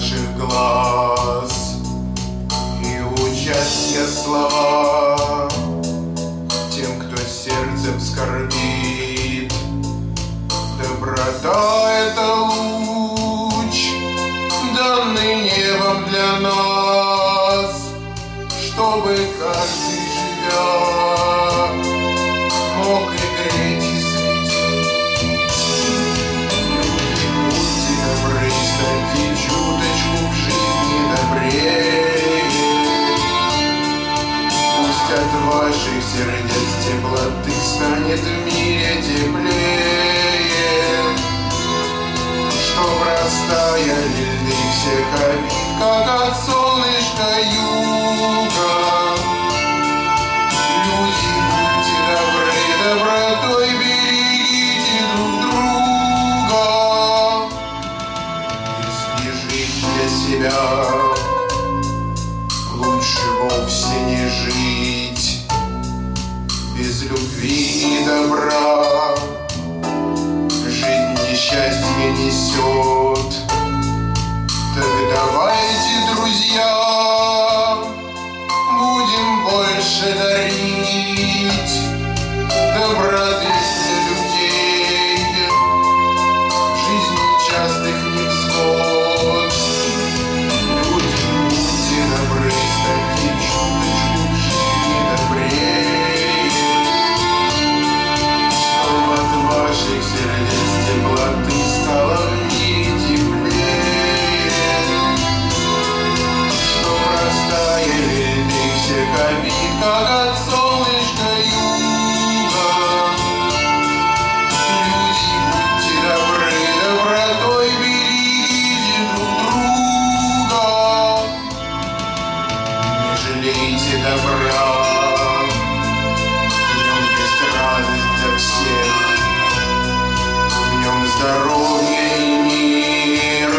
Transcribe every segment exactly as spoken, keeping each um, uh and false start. наших глаз и участья слова тем, кто сердцем скорбит. Доброта — это луч, данный небом для нас, чтобы каждый, живя, мог игреть и светить. Люди, будьте добры, станьте чуточку в жизни добрее. Пусть от ваших сердец теплоты станет в мире теплее, чтоб, растая, льды всех обид, как от солнышка юга. Добротой берегите друг друга и жить для себя лучше вовсе не жить. Без любви и добра жизнь несчастье несет. Так давайте, друзья, будем больше дарить доброты для людей в жизни частых невзгод. Люди, будьте добры, станьте чуточку в жизни добрее, чтоб от ваших сердец теплоты стало в мире теплее, чтоб, растая, льды всех обид, как от солнышка юга. Добра, в нем есть радость для всех, в нем здоровье и мир,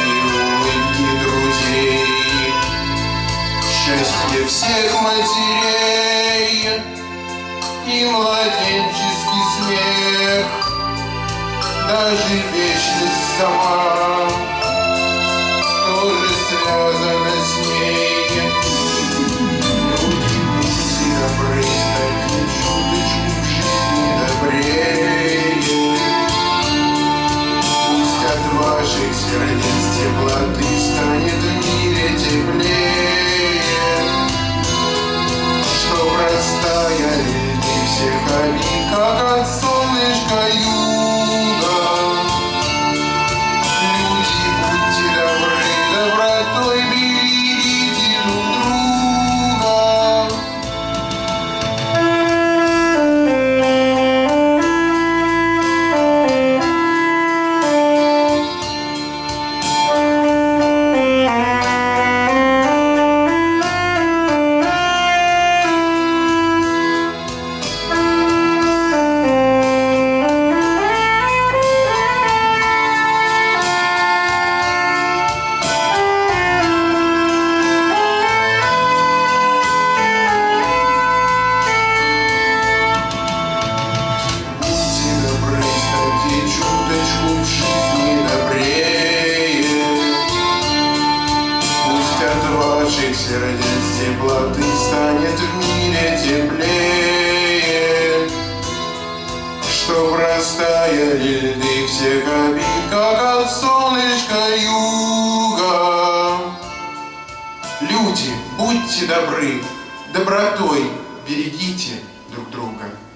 и улыбки друзей, счастье всех матерей и младенческий смех, даже вечность сама тоже связана с ней. Ваших сердец теплоты станет в мире теплее, чтоб, растая, льды всех обид, как от солнышка юга. Люди, будьте добры, добротой берегите друг друга. Теплоты станет в мире теплее, чтоб, растая, льды всех обид, как от солнышка юга. Люди, будьте добры, добротой берегите друг друга.